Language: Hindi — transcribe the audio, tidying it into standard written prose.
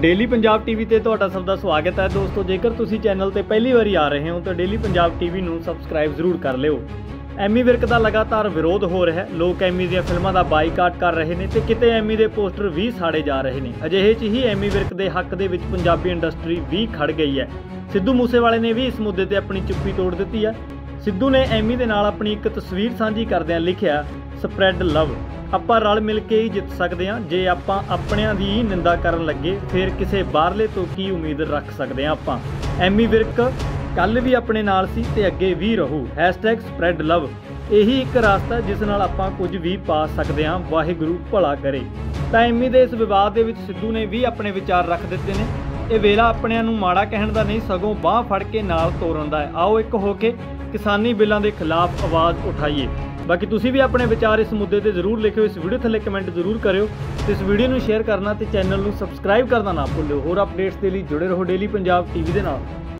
डेली पंजाब टीवी ते तुहाडा सब दा स्वागत है दोस्तों। जेकर तुसी चैनल ते पहली बार आ रहे हो तो डेली पंजाब टीवी नूं सबसक्राइब जरूर कर लिओ। एमी विर्क का लगातार विरोध हो रहा है, लोग एमी दी फिल्मां दा बाईकाट कर रहे हैं तो किते एमी दे पोस्टर भी साड़े जा रहे हैं। अजिहे च ही एमी विर्क के हक दे विच पंजाबी इंडस्ट्री भी खड़ गई है। सिद्धू मूसेवाले ने भी इस मुद्दे पर अपनी चुप्पी तोड़ दी है। सिद्धू ने एमी दे नाल अपनी एक तस्वीर साझी करदिआं लिखिआ, स्प्रैड लव, ਆਪਾਂ रल मिल के ही जित सकते हैं। जे ਆਪਾਂ ਆਪਣਿਆਂ ਦੀ निंदा करन लगे फिर किसी बाहरले तो की उम्मीद रख सकते हैं। ਆਪਾਂ एमी विर्क कल भी अपने नाल सी ते अगे भी रहू। हैशटैग स्प्रैड लव यही एक रास्ता जिस नाल ਆਪਾਂ कुछ भी पा सकते हैं। वाहिगुरू भला करे। तो एमी दे इस विवाद दे विच सिद्धू ने भी अपने विचार रख दिते ने। यह वेला अपणिਆਂ ਨੂੰ माड़ा कहण दा नहीं सगों बाह फड़ के नाल ਤੋਰਨ ਦਾ है। आओ एक हो के किसानी बिलों के खिलाफ आवाज़ उठाइए। बाकी तुसीं भी अपने विचार इस मुद्दे ते जरूर लिखिओ। इस वीडियो थले कमेंट जरूर करिओ। इस वीडियो नूं शेयर करना ते चैनल नूं सबसक्राइब करना ना भुल्लिओ। होर अपडेट्स दे लई जुड़े रहो डेली पंजाब टीवी दे नाल।